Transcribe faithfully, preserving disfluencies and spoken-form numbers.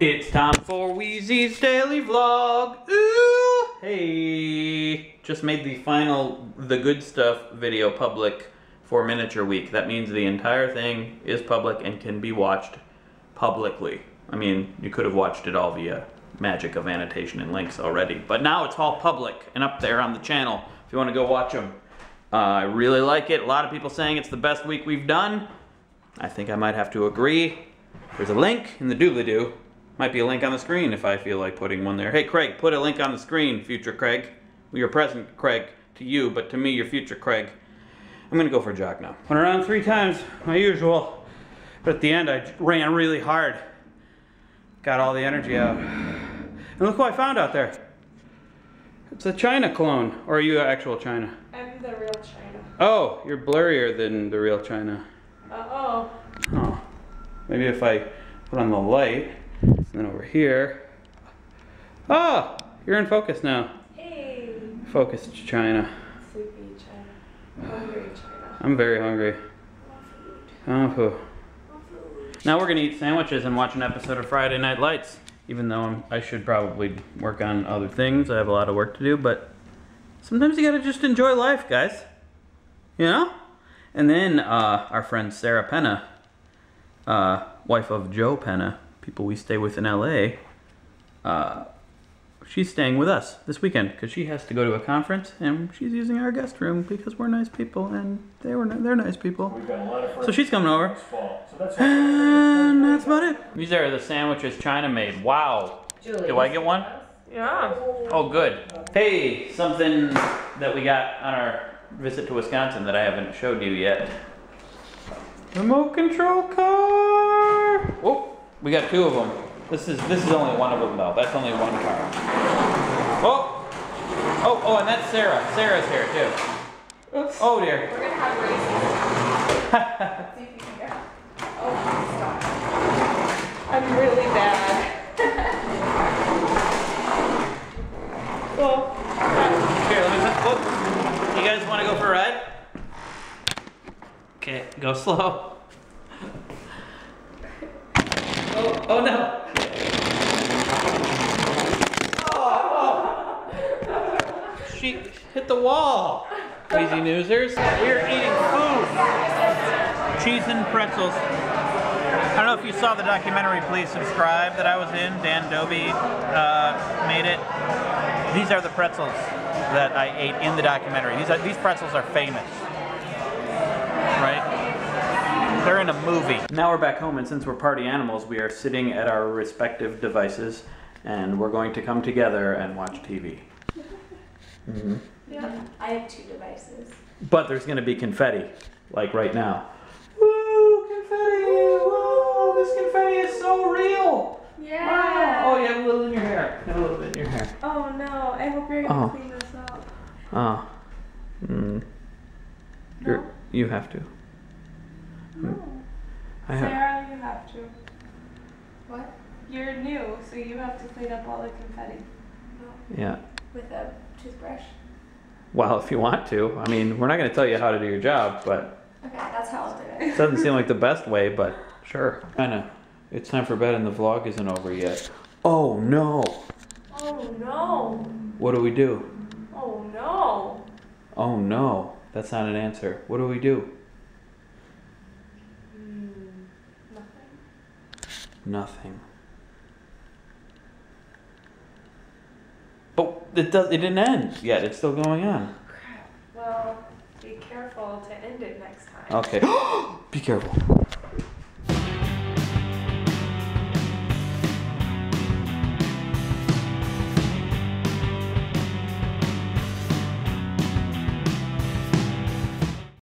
It's time for Wheezy's Daily Vlog. Ooh, hey. Just made the final The Good Stuff video public for Miniature Week. That means the entire thing is public and can be watched publicly. I mean, you could have watched it all via magic of annotation and links already, but now it's all public and up there on the channel if you want to go watch them. Uh, I really like it. A lot of people saying it's the best week we've done. I think I might have to agree. There's a link in the doobly-doo. Might be a link on the screen if I feel like putting one there. Hey Craig, put a link on the screen, future Craig. Well, you're present Craig to you, but to me, you're future Craig. I'm gonna go for a jog now. Went around three times, my usual, but at the end I ran really hard. Got all the energy out. And look who I found out there. It's a China clone, or are you actual China? I'm the real China. Oh, you're blurrier than the real China. Uh-oh. Oh, maybe if I put on the light. And then over here. Ah! Oh, you're in focus now. Hey! Focused China. Sleepy China. Hungry China. I'm very hungry. I want food. I want food. Now we're gonna eat sandwiches and watch an episode of Friday Night Lights. Even though I'm, I should probably work on other things. I have a lot of work to do, but sometimes you gotta just enjoy life, guys. You know? And then uh, our friend Sarah Penna, uh, wife of Joe Penna, people we stay with in L A, uh, she's staying with us this weekend because she has to go to a conference and she's using our guest room because we're nice people and they were they're nice people. We've got a lot of so she's coming over. Fall, so that's and that's about it. These are the sandwiches China made. Wow. Julie, do I get one? Yeah. Oh, good. Hey, something that we got on our visit to Wisconsin that I haven't showed you yet. Remote control car. Whoa. We got two of them. This is this is only one of them though. That's only one car. Oh, oh, oh, and that's Sarah. Sarah's here too. Oops. Oh dear. We're gonna have races. See if you can get out. Oh, stop. I'm really bad. Well, here, let me set. Whoop. You guys want to go for a ride? Okay, go slow. Oh, oh no! Oh, oh. She hit the wall! Crazy newsers. We're eating food! Cheese and pretzels. I don't know if you saw the documentary Please Subscribe that I was in. Dan Dobie uh, made it. These are the pretzels that I ate in the documentary. These, are, these pretzels are famous. Right? They're in a movie. Now we're back home, and since we're party animals, we are sitting at our respective devices, and we're going to come together and watch T V. Mm-hmm. Yeah, I have two devices. But there's going to be confetti, like right now. Woo, confetti! Whoa, this confetti is so real! Yeah! Wow. Oh, you have a little in your hair. You have a little bit in your hair. Oh no, I hope you're going to oh. clean this up. Oh. Mm. You're, no? You have to. No. I have. Sarah, you have to. What? You're new, so you have to clean up all the confetti. No. Yeah. With a toothbrush. Well, if you want to. I mean, we're not going to tell you how to do your job, but... Okay, that's how I'll do it. It doesn't seem like the best way, but sure. Kinda. It's time for bed and the vlog isn't over yet. Oh, no. Oh, no. What do we do? Oh, no. Oh, no. That's not an answer. What do we do? Nothing. But it does. It didn't end yet. It's still going on. Crap. Well, be careful to end it next time. Okay. Be careful.